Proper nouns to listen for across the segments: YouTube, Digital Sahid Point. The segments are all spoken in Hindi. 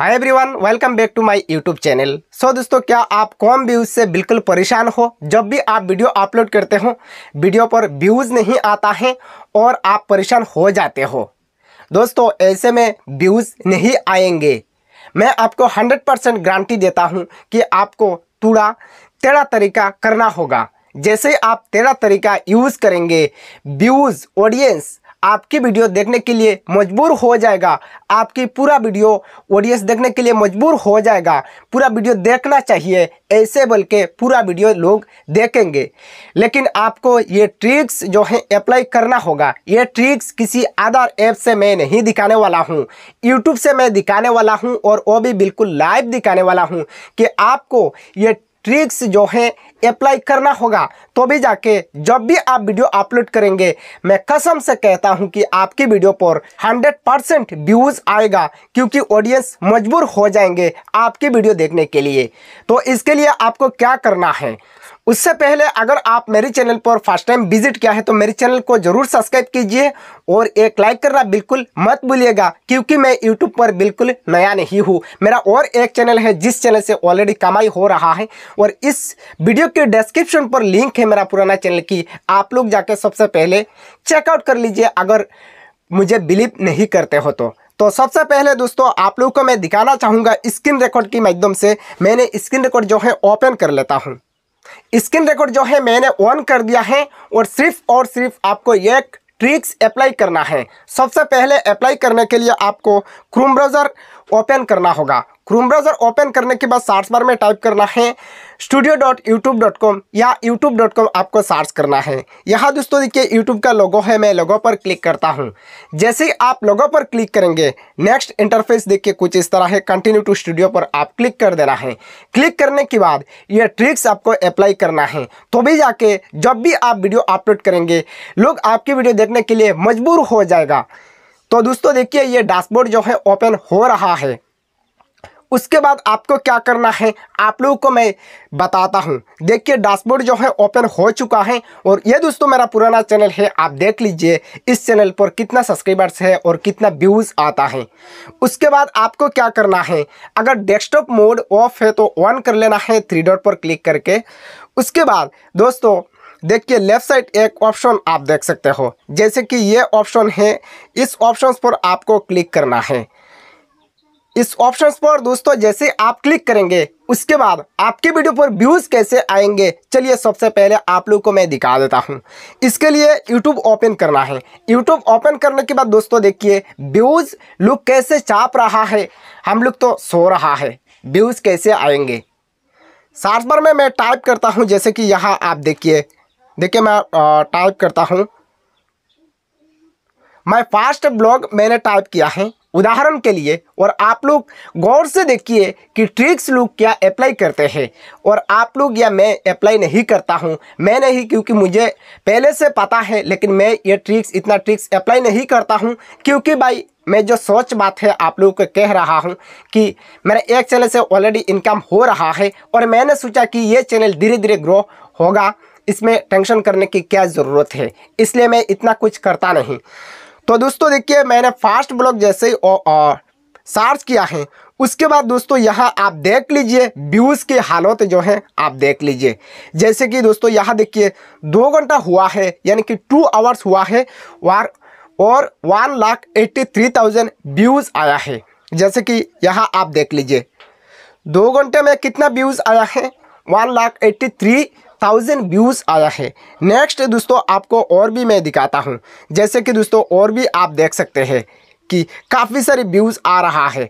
Hi everyone, welcome back to my YouTube channel. So दोस्तों, क्या आप कम व्यूज़ से बिल्कुल परेशान हो? जब भी आप वीडियो अपलोड करते हो, वीडियो पर व्यूज़ नहीं आता है और आप परेशान हो जाते हो। दोस्तों, ऐसे में व्यूज़ नहीं आएंगे। मैं आपको 100% गारंटी देता हूं कि आपको थोड़ा टेढ़ा तरीका करना होगा। जैसे आप टेढ़ा तरीका यूज़ करेंगे, व्यूज़ ऑडियंस आपकी वीडियो देखने के लिए मजबूर हो जाएगा। आपकी पूरा वीडियो ऑडियंस देखने के लिए मजबूर हो जाएगा। पूरा वीडियो देखना चाहिए, ऐसे बल्कि पूरा वीडियो लोग देखेंगे। लेकिन आपको ये ट्रिक्स जो है अप्लाई करना होगा। ये ट्रिक्स किसी अदर ऐप से मैं नहीं दिखाने वाला हूँ, यूट्यूब से मैं दिखाने वाला हूँ और वो भी बिल्कुल लाइव दिखाने वाला हूँ कि आपको ये ट्रिक्स जो है अप्लाई करना होगा। तो भी जाके जब भी आप वीडियो अपलोड करेंगे, मैं कसम से कहता हूं कि आपकी वीडियो पर 100% व्यूज़ आएगा, क्योंकि ऑडियंस मजबूर हो जाएंगे आपकी वीडियो देखने के लिए। तो इसके लिए आपको क्या करना है, उससे पहले अगर आप मेरे चैनल पर फर्स्ट टाइम विजिट किया है तो मेरे चैनल को जरूर सब्सक्राइब कीजिए और एक लाइक करना बिल्कुल मत भूलिएगा, क्योंकि मैं YouTube पर बिल्कुल नया नहीं हूँ। मेरा और एक चैनल है जिस चैनल से ऑलरेडी कमाई हो रहा है, और इस वीडियो के डिस्क्रिप्शन पर लिंक है मेरा पुराना चैनल की, आप लोग जाके सबसे पहले चेकआउट कर लीजिए अगर मुझे बिलीव नहीं करते हो तो। सबसे पहले दोस्तों, आप लोग को मैं दिखाना चाहूँगा स्क्रीन रिकॉर्ड के माध्यम से। मैंने स्क्रीन रिकॉर्ड जो है ओपन कर लेता हूँ। स्क्रीन रिकॉर्ड जो है मैंने ऑन कर दिया है, और सिर्फ आपको एक ट्रिक्स अप्लाई करना है। सबसे पहले अप्लाई करने के लिए आपको क्रोम ब्राउज़र ओपन करना होगा। क्रोम ब्राउज़र ओपन करने के बाद सर्च बार में टाइप करना है studio.youtube.com या youtube.com आपको सर्च करना है। यहाँ दोस्तों देखिए YouTube का लोगो है, मैं लोगो पर क्लिक करता हूँ। जैसे ही आप लोगो पर क्लिक करेंगे, नेक्स्ट इंटरफेस देखिए कुछ इस तरह है। कंटिन्यू टू स्टूडियो पर आप क्लिक कर देना है। क्लिक करने के बाद ये ट्रिक्स आपको अप्लाई करना है, तो भी जाके जब भी आप वीडियो अपलोड करेंगे, लोग आपकी वीडियो देखने के लिए मजबूर हो जाएगा। तो दोस्तों देखिए ये डैशबोर्ड जो है ओपन हो रहा है। उसके बाद आपको क्या करना है, आप लोगों को मैं बताता हूँ। देखिए डैशबोर्ड जो है ओपन हो चुका है, और ये दोस्तों मेरा पुराना चैनल है, आप देख लीजिए इस चैनल पर कितना सब्सक्राइबर्स है और कितना व्यूज़ आता है। उसके बाद आपको क्या करना है, अगर डेस्कटॉप मोड ऑफ है तो ऑन कर लेना है 3 डॉट पर क्लिक करके। उसके बाद दोस्तों देखिए लेफ़्ट साइड एक ऑप्शन आप देख सकते हो, जैसे कि ये ऑप्शन है। इस ऑप्शन पर आपको क्लिक करना है। इस ऑप्शंस पर दोस्तों जैसे आप क्लिक करेंगे, उसके बाद आपके वीडियो पर व्यूज़ कैसे आएंगे, चलिए सबसे पहले आप लोग को मैं दिखा देता हूँ। इसके लिए YouTube ओपन करना है। YouTube ओपन करने के बाद दोस्तों देखिए व्यूज़ लुक कैसे चाप रहा है, हम लोग तो सो रहा है। व्यूज़ कैसे आएंगे, सर्च बार में मैं टाइप करता हूँ। जैसे कि यहाँ आप देखिए मैं टाइप करता हूँ, मैं फर्स्ट ब्लॉग मैंने टाइप किया है उदाहरण के लिए, और आप लोग गौर से देखिए कि ट्रिक्स लोग क्या अप्लाई करते हैं और आप लोग या मैं अप्लाई नहीं करता हूं। मैं नहीं, क्योंकि मुझे पहले से पता है, लेकिन मैं ये ट्रिक्स इतना ट्रिक्स अप्लाई नहीं करता हूं, क्योंकि भाई मैं जो सोच बात है आप लोगों को कह रहा हूं कि मेरा एक चैनल से ऑलरेडी इनकम हो रहा है, और मैंने सोचा कि ये चैनल धीरे धीरे ग्रो होगा, इसमें टेंशन करने की क्या ज़रूरत है, इसलिए मैं इतना कुछ करता नहीं। तो दोस्तों देखिए मैंने फर्स्ट ब्लॉग जैसे ही सर्च किया है, उसके बाद दोस्तों यहाँ आप देख लीजिए व्यूज़ की हालत जो है आप देख लीजिए। जैसे कि दोस्तों यहाँ देखिए 2 घंटा हुआ है, यानी कि 2 आवर्स हुआ है, और 1,83,000 व्यूज़ आया है। जैसे कि यहाँ आप देख लीजिए 2 घंटे में कितना व्यूज़ आया है, 1,83,000 व्यूज़ आया है। नेक्स्ट दोस्तों आपको और भी मैं दिखाता हूँ। जैसे कि दोस्तों और भी आप देख सकते हैं कि काफ़ी सारे व्यूज़ आ रहा है।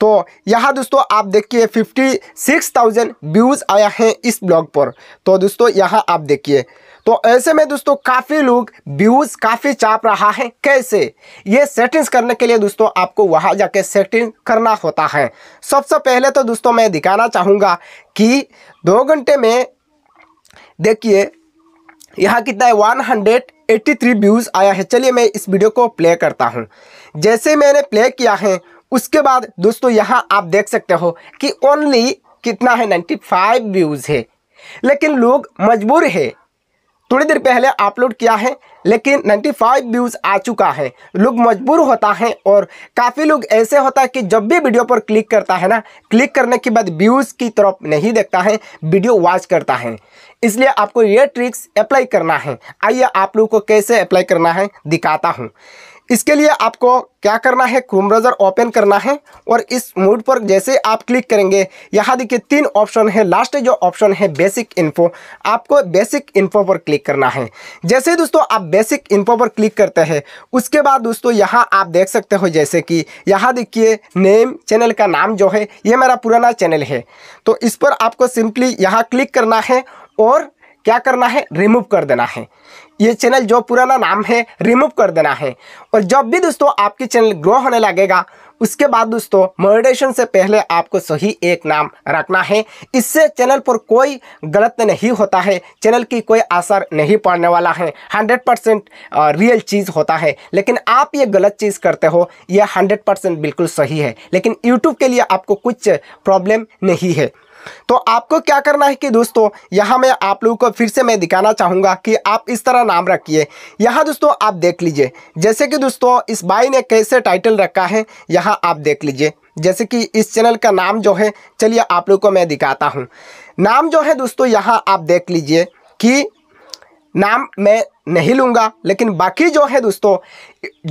तो यहाँ दोस्तों आप देखिए 56,000 व्यूज़ आया है इस ब्लॉग पर। तो दोस्तों यहाँ आप देखिए, तो ऐसे में दोस्तों काफ़ी लोग व्यूज़ काफ़ी चाप रहा है। कैसे ये सेटिंग्स करने के लिए दोस्तों आपको वहाँ जाके सेटिंग करना होता है। सबसे पहले तो दोस्तों मैं दिखाना चाहूँगा कि 2 घंटे में देखिए यहाँ कितना है, 183 व्यूज़ आया है। चलिए मैं इस वीडियो को प्ले करता हूँ। जैसे मैंने प्ले किया है, उसके बाद दोस्तों यहाँ आप देख सकते हो कि ओनली कितना है 95 व्यूज़ है, लेकिन लोग मजबूर है। थोड़ी देर पहले अपलोड किया है लेकिन 95 व्यूज़ आ चुका है। लोग मजबूर होता है और काफ़ी लोग ऐसे होता है कि जब भी वीडियो पर क्लिक करता है ना, क्लिक करने के बाद व्यूज़ की तरफ नहीं देखता है, वीडियो वॉच करता है। इसलिए आपको ये ट्रिक्स अप्लाई करना है। आइए आप लोगों को कैसे अप्लाई करना है दिखाता हूँ। इसके लिए आपको क्या करना है, क्रोम ब्राउज़र ओपन करना है और इस मोड पर जैसे आप क्लिक करेंगे, यहाँ देखिए तीन ऑप्शन है, लास्ट जो ऑप्शन है बेसिक इन्फो, आपको बेसिक इन्फो पर क्लिक करना है। जैसे दोस्तों आप बेसिक इन्फो पर क्लिक करते हैं, उसके बाद दोस्तों यहाँ आप देख सकते हो जैसे कि यहाँ देखिए नेम, चैनल का नाम जो है ये मेरा पुराना चैनल है, तो इस पर आपको सिंपली यहाँ क्लिक करना है और क्या करना है, रिमूव कर देना है। ये चैनल जो पुराना नाम है रिमूव कर देना है। और जब भी दोस्तों आपके चैनल ग्रो होने लगेगा, उसके बाद दोस्तों मोनेटाइजेशन से पहले आपको सही एक नाम रखना है। इससे चैनल पर कोई गलत नहीं होता है, चैनल की कोई असर नहीं पड़ने वाला है। 100% रियल चीज़ होता है, लेकिन आप ये गलत चीज़ करते हो, ये 100% बिल्कुल सही है, लेकिन यूट्यूब के लिए आपको कुछ प्रॉब्लम नहीं है। तो आपको क्या करना है कि दोस्तों यहाँ मैं आप लोगों को फिर से मैं दिखाना चाहूँगा कि आप इस तरह नाम रखिए। यहाँ दोस्तों आप देख लीजिए जैसे कि दोस्तों इस भाई ने कैसे टाइटल रखा है, यहाँ आप देख लीजिए जैसे कि इस चैनल का नाम जो है, चलिए आप लोगों को मैं दिखाता हूँ। नाम जो है दोस्तों यहाँ आप देख लीजिए कि नाम मैं नहीं लूँगा, लेकिन बाकी जो है दोस्तों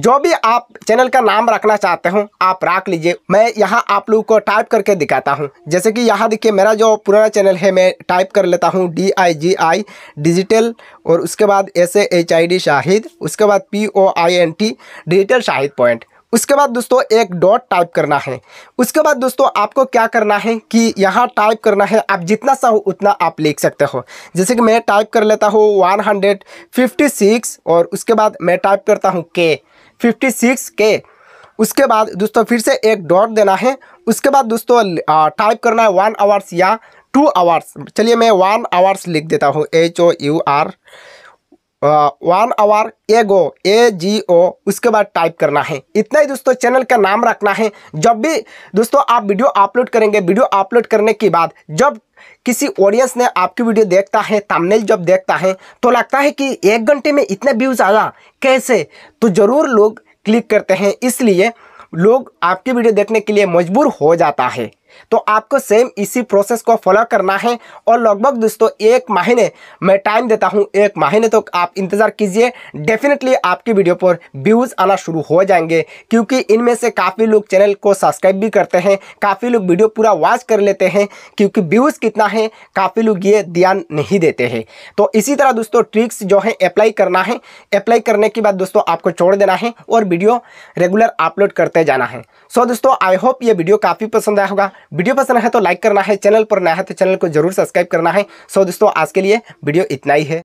जो भी आप चैनल का नाम रखना चाहते हो आप रख लीजिए। मैं यहाँ आप लोगों को टाइप करके दिखाता हूँ। जैसे कि यहाँ देखिए मेरा जो पुराना चैनल है, मैं टाइप कर लेता हूँ DIGI डिजिटल और उसके बाद SAHID शाहिद, उसके बाद POINT डिजिटल शाहिद पॉइंट। उसके बाद दोस्तों एक डॉट टाइप करना है। उसके बाद दोस्तों आपको क्या करना है कि यहाँ टाइप करना है, आप जितना सा हो उतना आप लिख सकते हो। जैसे कि मैं टाइप कर लेता हूँ 156 और उसके बाद मैं टाइप करता हूँ K 56K। उसके बाद दोस्तों फिर से एक डॉट देना है। उसके बाद दोस्तों टाइप करना है 1 आवर्स या 2 आवर्स। चलिए मैं 1 आवर्स लिख देता हूँ, HOUR 1 आवर AGO। उसके बाद टाइप करना है, इतना ही दोस्तों चैनल का नाम रखना है। जब भी दोस्तों आप वीडियो अपलोड करेंगे, वीडियो अपलोड करने के बाद जब किसी ऑडियंस ने आपकी वीडियो देखता है, थंबनेल जब देखता है तो लगता है कि 1 घंटे में इतना व्यूज़ आया कैसे, तो ज़रूर लोग क्लिक करते हैं। इसलिए लोग आपकी वीडियो देखने के लिए मजबूर हो जाता है। तो आपको सेम इसी प्रोसेस को फॉलो करना है और लगभग दोस्तों 1 महीने मैं टाइम देता हूं, 1 महीने तक आप इंतज़ार कीजिए, डेफिनेटली आपकी वीडियो पर व्यूज़ आना शुरू हो जाएंगे। क्योंकि इनमें से काफ़ी लोग चैनल को सब्सक्राइब भी करते हैं, काफ़ी लोग वीडियो पूरा वॉच कर लेते हैं, क्योंकि व्यूज़ कितना है काफ़ी लोग ये ध्यान नहीं देते हैं। तो इसी तरह दोस्तों ट्रिक्स जो है अप्लाई करना है। अप्लाई करने के बाद दोस्तों आपको छोड़ देना है और वीडियो रेगुलर अपलोड करते जाना है। सो दोस्तों आई होप ये वीडियो काफ़ी पसंद आया होगा। वीडियो पसंद है तो लाइक करना है, चैनल पर नया है तो चैनल को जरूर सब्सक्राइब करना है। सो दोस्तों आज के लिए वीडियो इतना ही है।